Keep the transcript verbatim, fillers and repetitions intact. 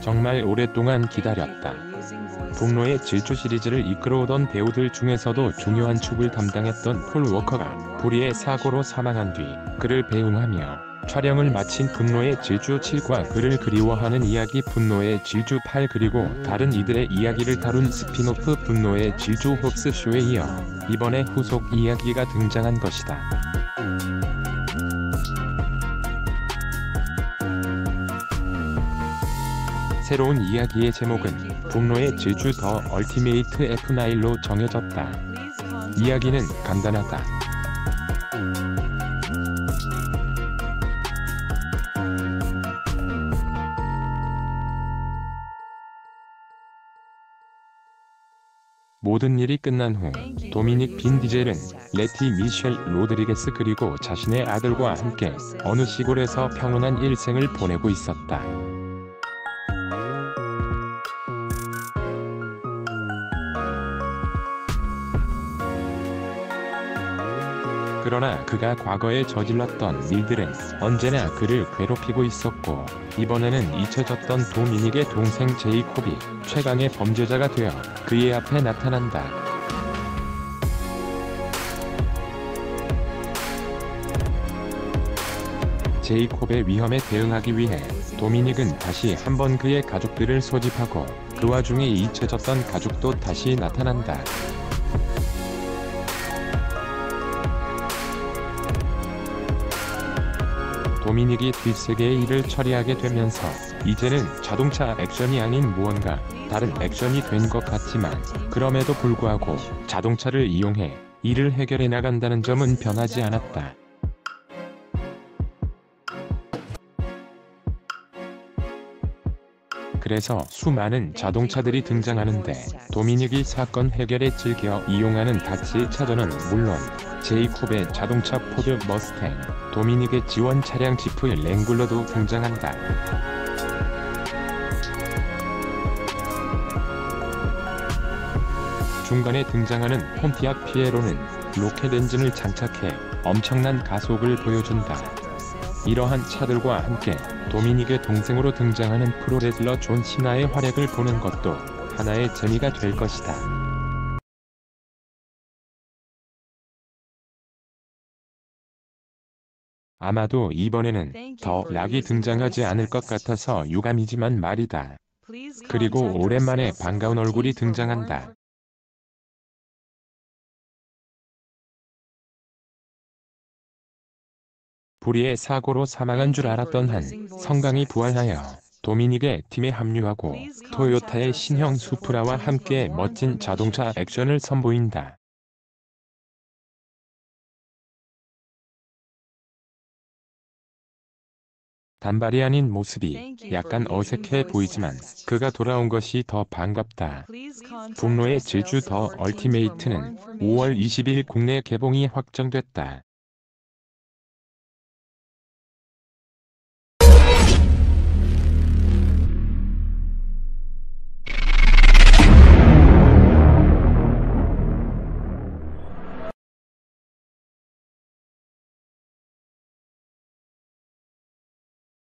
정말 오랫동안 기다렸다. 분노의 질주 시리즈를 이끌어오던 배우들 중에서도 중요한 축을 담당했던 폴 워커가 불의의 사고로 사망한 뒤 그를 배웅하며 촬영을 마친 분노의 질주 칠과 그를 그리워하는 이야기 분노의 질주 팔 그리고 다른 이들의 이야기를 다룬 스피노프 분노의 질주 홉스 쇼에 이어 이번에 후속 이야기가 등장한 것이다. 새로운 이야기의 제목은 분노의 질주 더 얼티메이트 에프 나인로 정해졌다. 이야기는 간단하다. 모든 일이 끝난 후 도미닉 빈디젤은 레티 미셸 로드리게스 그리고 자신의 아들과 함께 어느 시골에서 평온한 일생을 보내고 있었다. 그러나 그가 과거에 저질렀던 일들은 언제나 그를 괴롭히고 있었고 이번에는 잊혀졌던 도미닉의 동생 제이콥이 최강의 범죄자가 되어 그의 앞에 나타난다. 제이콥의 위험에 대응하기 위해 도미닉은 다시 한번 그의 가족들을 소집하고 그 와중에 잊혀졌던 가족도 다시 나타난다. 도미닉이 뒷세계의 일을 처리하게 되면서 이제는 자동차 액션이 아닌 무언가 다른 액션이 된 것 같지만 그럼에도 불구하고 자동차를 이용해 일을 해결해 나간다는 점은 변하지 않았다. 그래서 수많은 자동차들이 등장하는데 도미닉이 사건 해결에 즐겨 이용하는 닥치의 차저는 물론 제이콥의 자동차 포드 머스탱, 도미닉의 지원 차량 지프 랭굴러도 등장한다. 중간에 등장하는 폰티악 피에로는 로켓 엔진을 장착해 엄청난 가속을 보여준다. 이러한 차들과 함께 도미닉의 동생으로 등장하는 프로레슬러 존 시나의 활약을 보는 것도 하나의 재미가 될 것이다. 아마도 이번에는 더 락이 등장하지 않을 것 같아서 유감이지만 말이다. 그리고 오랜만에 반가운 얼굴이 등장한다. 불의의 사고로 사망한 줄 알았던 한 성강이 부활하여 도미닉의 팀에 합류하고 토요타의 신형 수프라와 함께 멋진 자동차 액션을 선보인다. 단발이 아닌 모습이 약간 어색해 보이지만 그가 돌아온 것이 더 반갑다. 분노의 질주 더 얼티메이트는 오월 이십일 국내 개봉이 확정됐다.